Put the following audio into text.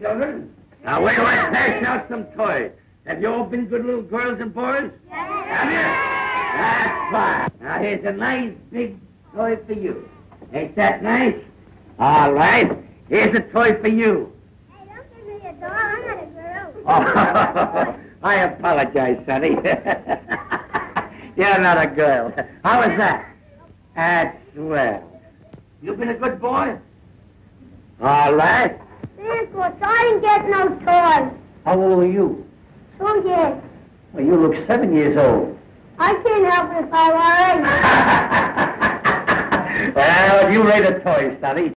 Yes, children? Now, wait, dash out some toys. Have you all been good little girls and boys? Yes. Have you? That's fine. Now, here's a nice big toy for you. Ain't that nice? All right. Here's a toy for you. Hey, don't give me a doll. I'm not a girl. Oh, I apologize, Sonny. You're not a girl. How is that? That's well. You been a good boy? All right. Santa, I didn't get no toys. How old are you? 2 years. Well, you look 7 years old. I can't help it if I were. Well, you made a toy, Sonny.